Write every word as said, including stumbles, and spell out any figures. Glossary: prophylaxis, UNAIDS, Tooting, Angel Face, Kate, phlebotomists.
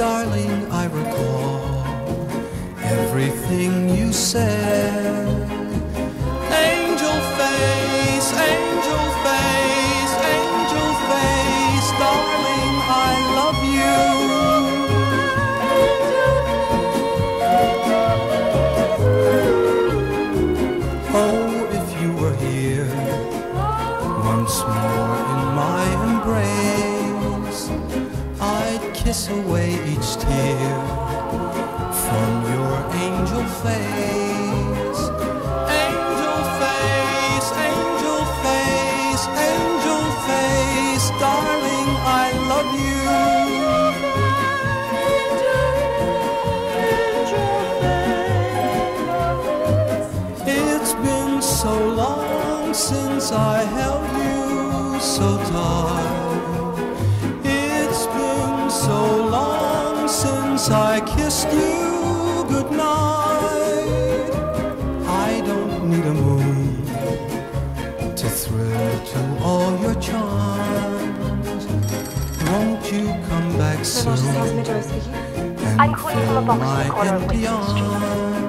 darling, I recall everything you said. Angel face, angel face, angel face, darling, I love you. Oh, if you were here once more in my embrace, I'd kiss away each tear from your angel face. Angel face, angel face, angel face, darling, I love you. It's been so long since I held you so tight. So long since I kissed you goodnight. I don't need a moon to thrill to all your charms. Won't you come back soon and fill my empty arms?